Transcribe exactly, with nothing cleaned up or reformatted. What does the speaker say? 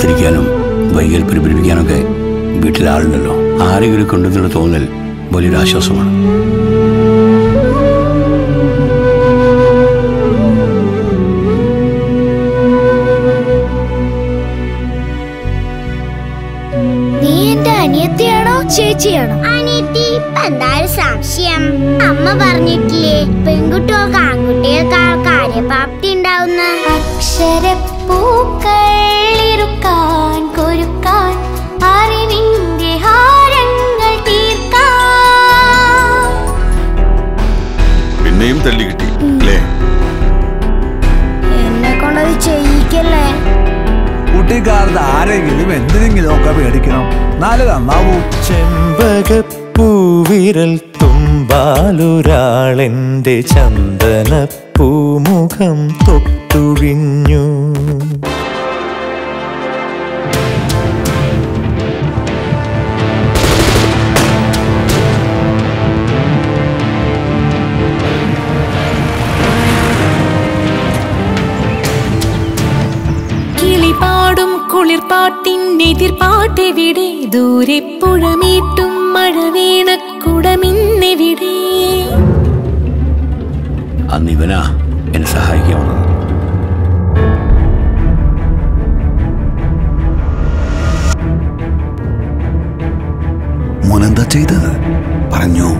കാത്തിരിക്കാനും വൈകൽ പിടിപ്പിക്കാനൊക്കെ വീട്ടിൽ ആളുണ്ടല്ലോ. ആരെങ്കിലും കൊണ്ടെന്നുള്ള തോന്നൽ വലിയൊരു ആശ്വാസമാണ്. നീ എന്റെ അനിയത്തിയാണോ ചേച്ചിയാണോ? അനിയത്തി. എന്തായാലും സംശയം. അമ്മ പറഞ്ഞിട്ടില്ലേ പെൺകുട്ടികൾക്ക് ആൺകുട്ടികൾക്കാൾ കാര്യപ്രാപ്തി ഉണ്ടാവുന്ന അക്ഷരപ്പൂക്കളിരുക്കാൻ കൊരുക്കാൻ അറിവിന്റെ ഹാരങ്ങൾ തീർക്കാൻ. പിന്നെയും തല്ലി കിട്ടി അല്ലേ? എന്നെ കൊണ്ടത് ചെയ്യിക്കല്ലേ. കുട്ടിക്കാലത്ത് ആരെങ്കിലും എന്തിനെങ്കിലും ഒക്കെ പേടിക്കണം. നാല് നന്നാവൂ. ചെമ്പകപ്പൂവിരൽ തുമ്പാലൊരാളെന്റെ ചന്ദനപ്പൂമുഖം തൊട്ടുഴിഞ്ഞു. കുളിർപ്പാട്ടിൻ എതിർപ്പാട്ടെ വിടെ ദൂരെ പുഴമീട്ടും മഴവീണക്കുടമിന്നെവിടെ. അന്ന് ഇവനാ എന്നെ സഹായിക്കാൻ വന്നത്. മോനെന്താ ചെയ്തത്? പറഞ്ഞു